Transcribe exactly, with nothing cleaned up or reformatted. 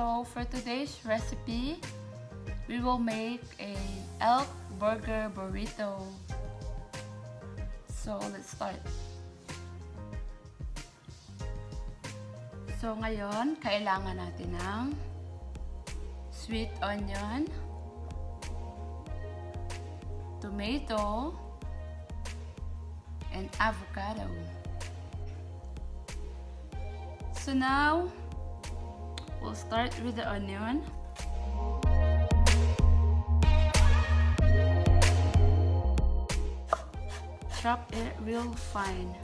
So for today's recipe, we will make a elk burger burrito. So let's start. So ngayon, kailangan natin ng sweet onion, tomato, and avocado. So now, we'll start with the onion. Chop it real fine.